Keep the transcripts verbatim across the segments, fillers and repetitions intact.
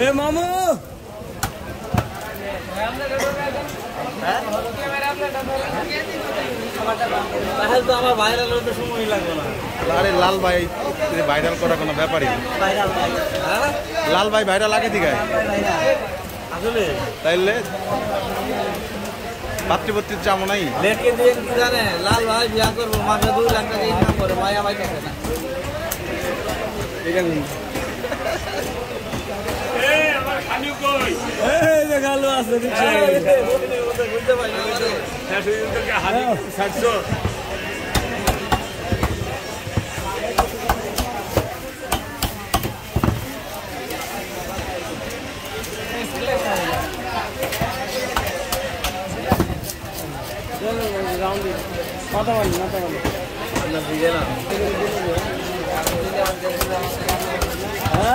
ايه مامو লাল ভাই ভাইরাল করা কোনো ব্যাপারই লাল ভাই ভাইরাল আগে দিকে আসলে তাইলে পাত্রীপত্রীর চামো নাই জানে লাল ভাই বিয়া করবো মাসে দুই লাখ টাকা ইনকাম করে মায়া ভাই থাকে না ها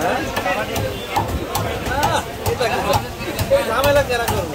হ্যাঁ ঝামেলা কেনা করবো